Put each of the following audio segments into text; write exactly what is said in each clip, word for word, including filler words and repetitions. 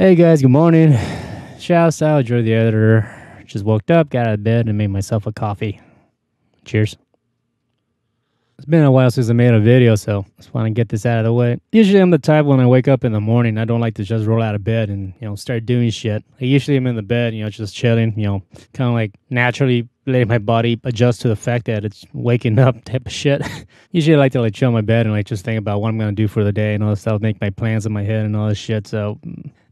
Hey guys, good morning. Shouts out, Joe the Editor. Just woke up, got out of bed, and made myself a coffee. Cheers. It's been a while since I made a video, so I just want to get this out of the way. Usually I'm the type when I wake up in the morning, I don't like to just roll out of bed and, you know, start doing shit. I usually am in the bed, you know, just chilling, you know, kind of like naturally letting my body adjust to the fact that it's waking up type of shit. Usually I like to like chill in my bed and like just think about what I'm going to do for the day and all this stuff, make my plans in my head and all this shit, so...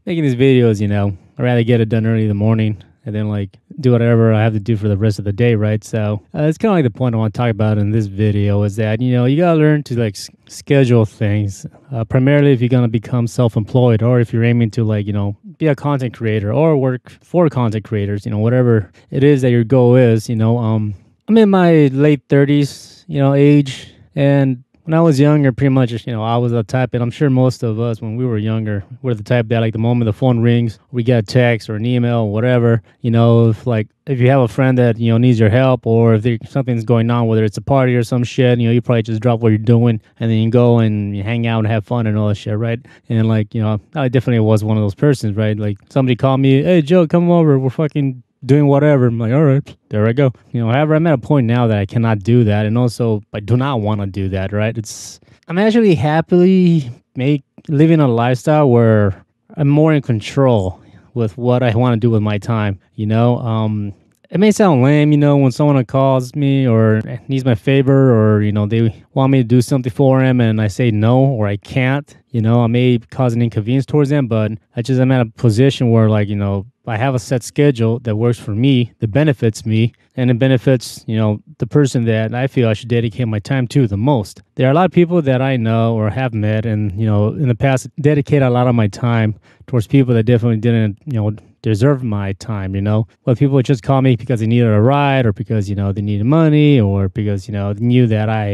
making these videos, you know, I'd rather get it done early in the morning and then, like, do whatever I have to do for the rest of the day, right? So, uh, it's kind of like the point I want to talk about in this video is that, you know, you got to learn to, like, s schedule things. Uh, primarily if you're going to become self-employed or if you're aiming to, like, you know, be a content creator or work for content creators, you know, whatever it is that your goal is, you know. Um, I'm in my late thirties, you know, age, and... when I was younger, pretty much, you know, I was the type, and I'm sure most of us, when we were younger, were the type that, like, the moment the phone rings, we get a text or an email or whatever, you know, if, like, if you have a friend that, you know, needs your help or if there, something's going on, whether it's a party or some shit, you know, you probably just drop what you're doing and then you go and you hang out and have fun and all that shit, right? And, like, you know, I definitely was one of those persons, right? Like, somebody called me, hey, Joe, come over, we're fucking... doing whatever. I'm like, all right, there I go. You know, however, I'm at a point now that I cannot do that. And also, I do not want to do that, right? It's, I'm actually happily make, living a lifestyle where I'm more in control with what I want to do with my time, you know? Um, it may sound lame, you know, when someone calls me or needs my favor or, you know, they want me to do something for them and I say no or I can't, you know, I may cause an inconvenience towards them, but I just, I'm at a position where, like, you know, I have a set schedule that works for me, that benefits me, and it benefits, you know, the person that I feel I should dedicate my time to the most. There are a lot of people that I know or have met and, you know, in the past, dedicate a lot of my time towards people that definitely didn't, you know, deserve my time, you know. But people would just call me because they needed a ride or because, you know, they needed money or because, you know, they knew that I...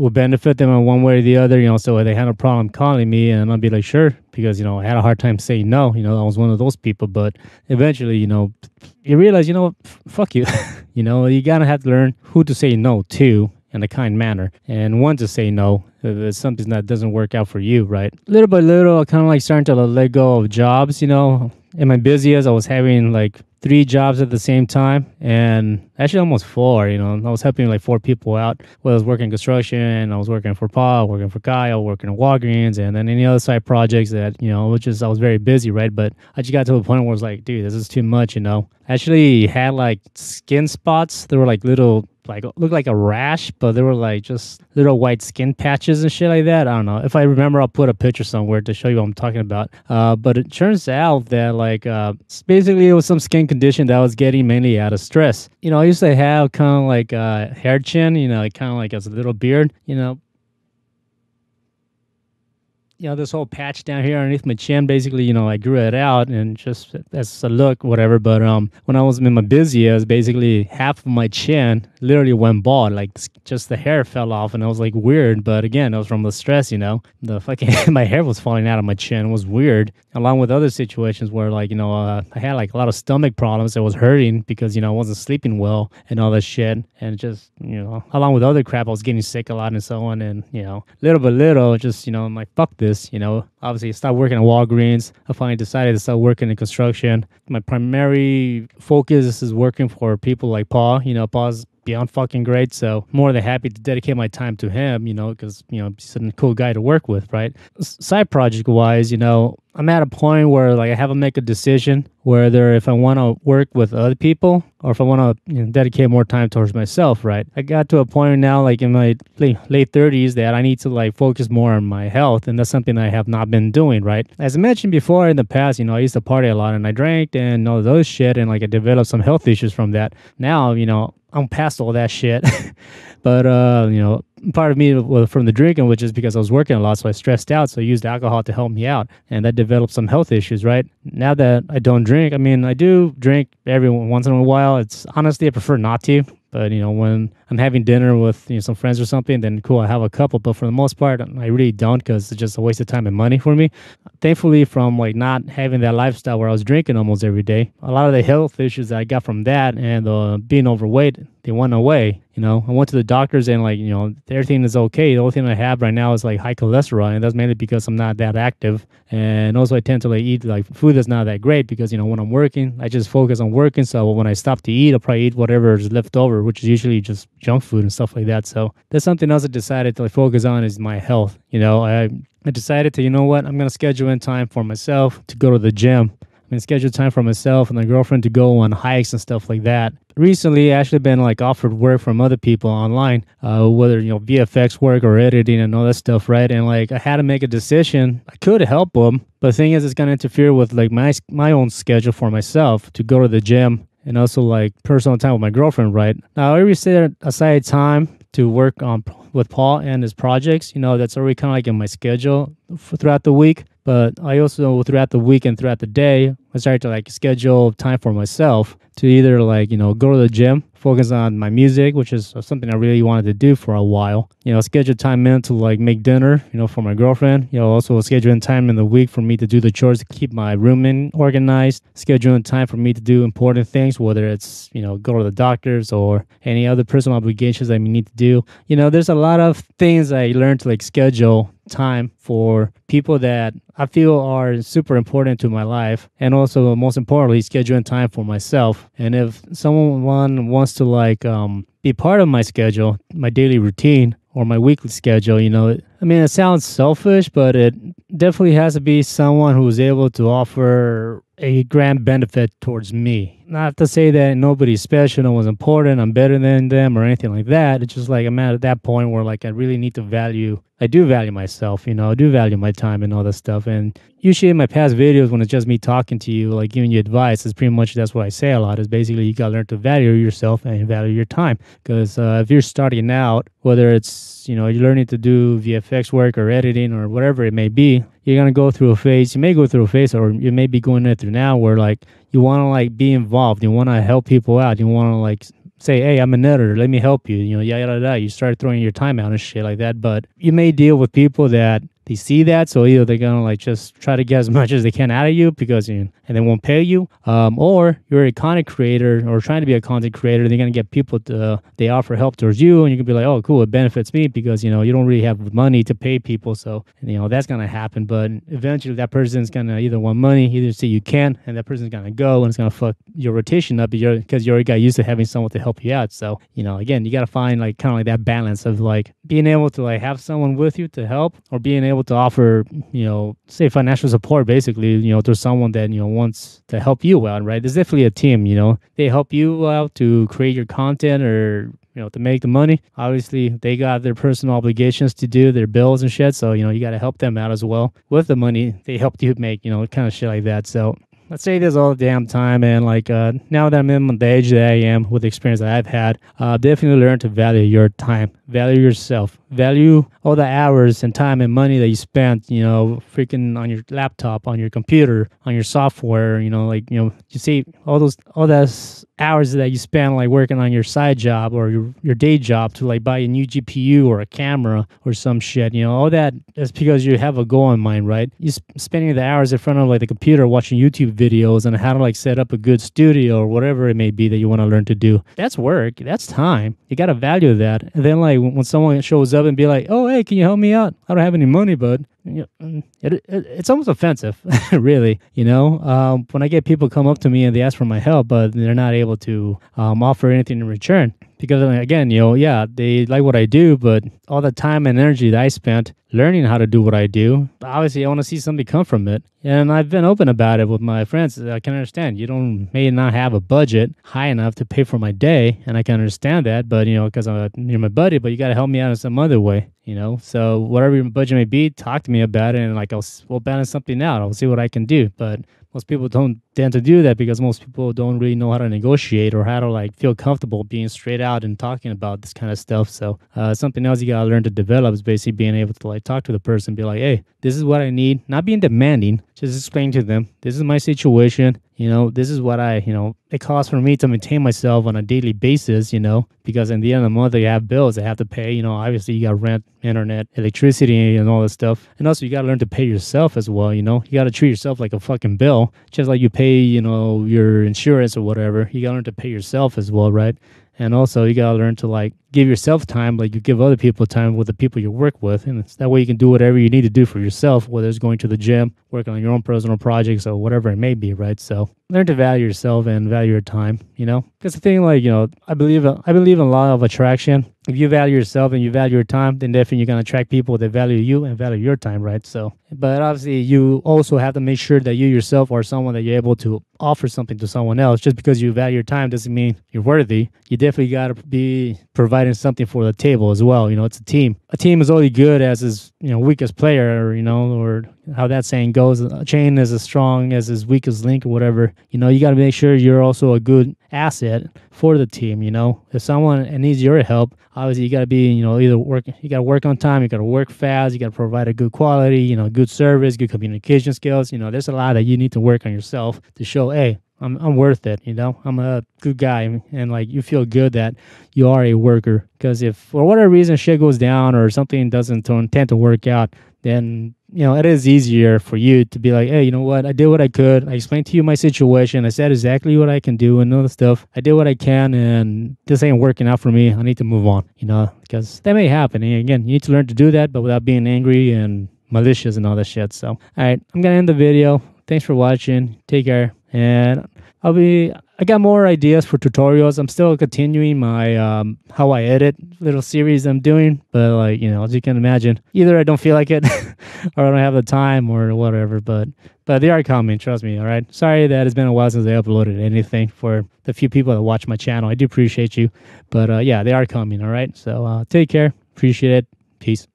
will benefit them in one way or the other, you know, so they had a problem calling me and I'll be like, sure, because, you know, I had a hard time saying no, you know, I was one of those people, but eventually, you know, you realize, you know, fuck you, you know, you gotta have to learn who to say no to in a kind manner and when to say no if something that doesn't work out for you, right? Little by little, kind of like starting to let go of jobs, you know, in my busiest, I was having like three jobs at the same time and actually almost four, you know, I was helping like four people out. Well, I was working construction, I was working for Paul, working for Kyle, working at Walgreens and then any other side projects that, you know, which is, I was very busy, right? But I just got to a point where I was like, dude, this is too much, you know? I actually had like skin spots. There were like little, like, looked like a rash, but there were like just little white skin patches and shit like that. I don't know. If I remember, I'll put a picture somewhere to show you what I'm talking about. Uh, but it turns out that like, uh, basically it was some skin condition that I was getting mainly out of stress. You know, I used to have kind of like a hair chin, you know, kind of like as a little beard, you know. You know, this whole patch down here underneath my chin, basically, you know, I grew it out and just as a look, whatever. But um, when I was in my busy years, basically half of my chin literally went bald. Like just the hair fell off and I was like weird. But again, it was from the stress, you know, the fucking my hair was falling out of my chin. It was weird. Along with other situations where like, you know, uh, I had like a lot of stomach problems. It was hurting because, you know, I wasn't sleeping well and all that shit. And just, you know, along with other crap, I was getting sick a lot and so on. And, you know, little by little, just, you know, I'm like, fuck this. You know, obviously I stopped working at Walgreens. I finally decided to start working in construction. My primary focus is working for people like Paul. You know, Paul's beyond fucking great, so more than happy to dedicate my time to him, you know, because, you know, he's a cool guy to work with, right? Side project wise, you know, I'm at a point where like I have to make a decision whether if I want to work with other people or if I want to, you know, dedicate more time towards myself, right? I got to a point now like in my late thirties that I need to like focus more on my health, and that's something I have not been doing, right? As I mentioned before in the past, you know, I used to party a lot and I drank and all those shit and like I developed some health issues from that. Now, you know, I'm past all that shit, but, uh, you know, part of me well, from the drinking, which is because I was working a lot, so I stressed out, so I used alcohol to help me out, and that developed some health issues, right? Now that I don't drink, I mean, I do drink every once in a while. It's honestly, I prefer not to, but, you know, when I'm having dinner with you know, some friends or something, then cool, I have a couple. But for the most part, I really don't because it's just a waste of time and money for me. Thankfully, from like not having that lifestyle where I was drinking almost every day, a lot of the health issues that I got from that and uh, being overweight, they went away. You know, I went to the doctors and like, you know, everything is okay. The only thing I have right now is like high cholesterol, and that's mainly because I'm not that active. And also I tend to like eat like food that's not that great because, you know, when I'm working, I just focus on working. So when I stop to eat, I'll probably eat whatever is left over, which is usually just junk food and stuff like that. So that's something else I decided to like focus on is my health. You know, I, I decided to, you know what, I'm going to schedule in time for myself to go to the gym. And schedule time for myself and my girlfriend to go on hikes and stuff like that. Recently, I actually been like offered work from other people online, uh, whether, you know, V F X work or editing and all that stuff, right? And like I had to make a decision. I could help them, but the thing is, it's going to interfere with like my my own schedule for myself to go to the gym and also like personal time with my girlfriend, right? Now, I already set aside time to work on with Paul and his projects. You know, that's already kind of like in my schedule for throughout the week. But I also, throughout the week and throughout the day, I started to like schedule time for myself to either like, you know, go to the gym, focus on my music, which is something I really wanted to do for a while. You know, schedule time in to like make dinner, you know, for my girlfriend. You know, also scheduling time in the week for me to do the chores to keep my room in organized. Scheduling time for me to do important things, whether it's, you know, go to the doctors or any other personal obligations that we need to do. You know, there's a lot of things I learned to like schedule time for people that I feel are super important to my life, and also most importantly scheduling time for myself. And if someone wants to like um be part of my schedule, my daily routine or my weekly schedule, you know, I mean, it sounds selfish, but it definitely has to be someone who is able to offer a grand benefit towards me. Not to say that nobody's special, no one's important, I'm better than them or anything like that. It's just like I'm at that point where like I really need to value, I do value myself, you know, I do value my time and all that stuff. And usually in my past videos, when it's just me talking to you, like giving you advice, it's pretty much, that's what I say a lot, is basically you gotta learn to value yourself and value your time. Because uh, if you're starting out, whether it's, you know, you're learning to do V F X work or editing or whatever it may be, you're going to go through a phase, you may go through a phase or you may be going through now where like you want to like be involved, you want to help people out, you want to like say, hey, I'm an editor, let me help you, you know, yada, yada, yada. You start throwing your time out and shit like that, but you may deal with people that they see that, so either they're going to like just try to get as much as they can out of you because you know, and they won't pay you, um, or you're a content creator or trying to be a content creator, they're going to get people to, uh, they offer help towards you, and you can be like, oh, cool, it benefits me because, you know, you don't really have money to pay people, so, you know, that's going to happen, but eventually that person's going to either want money, either say you can, and that person's going to go, and it's going to fuck your rotation up because you already got used to having someone to help you out, so, you know, again, you got to find like kind of like that balance of like being able to like have someone with you to help, or being able to offer, you know, say financial support basically, you know, to someone that, you know, wants to help you out, right? There's definitely a team, you know, they help you out to create your content or, you know, to make the money. Obviously, they got their personal obligations to do, their bills and shit. So, you know, you got to help them out as well with the money they helped you make, you know, kind of shit like that. So I say this all the damn time, and like uh, now that I'm in the age that I am with the experience that I've had, uh, definitely learn to value your time, value yourself, value all the hours and time and money that you spent, you know, freaking on your laptop, on your computer, on your software, you know, like, you know, you see all those, all those hours that you spend like working on your side job or your, your day job to like buy a new G P U or a camera or some shit, you know, all that is because you have a goal in mind, right? You're sp spending the hours in front of like the computer watching YouTube videos videos and how to like set up a good studio or whatever it may be that you want to learn to do. That's work. That's time. You got to value that. And then like when someone shows up and be like, oh, hey, can you help me out? I don't have any money, bud. It, it, it's almost offensive, really, you know, um, when I get people come up to me and they ask for my help, but they're not able to um, offer anything in return. Because again, you know, yeah, they like what I do, but all the time and energy that I spent learning how to do what I do, obviously I want to see something come from it. And I've been open about it with my friends. I can understand you don't may not have a budget high enough to pay for my day, and I can understand that, but you know, because I'm you're my buddy, but you got to help me out in some other way, you know. So whatever your budget may be, talk to me about it, and like I'll we'll balance something out. I'll see what I can do, but most people don't tend to do that because most people don't really know how to negotiate or how to like feel comfortable being straight out and talking about this kind of stuff. So uh, something else you gotta learn to develop is basically being able to like talk to the person, be like, hey, this is what I need. Not being demanding, just explain to them, this is my situation, you know, this is what I, you know, it costs for me to maintain myself on a daily basis, you know, because in the end of the month, you have bills I have to pay, you know, obviously you got rent, internet, electricity, and all this stuff. And also you got to learn to pay yourself as well, you know, you got to treat yourself like a fucking bill, just like you pay, you know, your insurance or whatever. You got to learn to pay yourself as well, right? And also, you got to learn to, like, give yourself time like you give other people time with the people you work with. And it's that way you can do whatever you need to do for yourself, whether it's going to the gym, working on your own personal projects, or whatever it may be, right? So learn to value yourself and value your time, you know? Because the thing, like, you know, I believe I believe in law of attraction. If you value yourself and you value your time, then definitely you're going to attract people that value you and value your time, right? So, but obviously, you also have to make sure that you yourself are someone that you're able to offer something to someone else. Just because you value your time doesn't mean you're worthy. You definitely got to be providing something for the table as well. You know, it's a team. A team is only good as his, you know, weakest player, or, you know, or how that saying goes, a chain is as strong as his weakest link or whatever. You know, you got to make sure you're also a good asset for the team, you know. If someone needs your help, obviously you got to be, you know, either work, you got to work on time, you got to work fast, you got to provide a good quality, you know, good service, good communication skills. You know, there's a lot that you need to work on yourself to show, hey, I'm I'm worth it, you know. I'm a good guy, and like you feel good that you are a worker. Because if for whatever reason shit goes down or something doesn't tend to work out, then you know it is easier for you to be like, hey, you know what? I did what I could. I explained to you my situation. I said exactly what I can do and all the stuff. I did what I can, and this ain't working out for me. I need to move on, you know, because that may happen. And again, you need to learn to do that, but without being angry and malicious and all that shit. So, all right, I'm gonna end the video. Thanks for watching. Take care. And I'll be, I got more ideas for tutorials. I'm still continuing my um, how I edit little series I'm doing. But like, you know, as you can imagine, either I don't feel like it or I don't have the time or whatever. But but they are coming, trust me, all right? Sorry that it's been a while since I uploaded anything for the few people that watch my channel. I do appreciate you. But uh, yeah, they are coming, all right? So uh, take care. Appreciate it. Peace.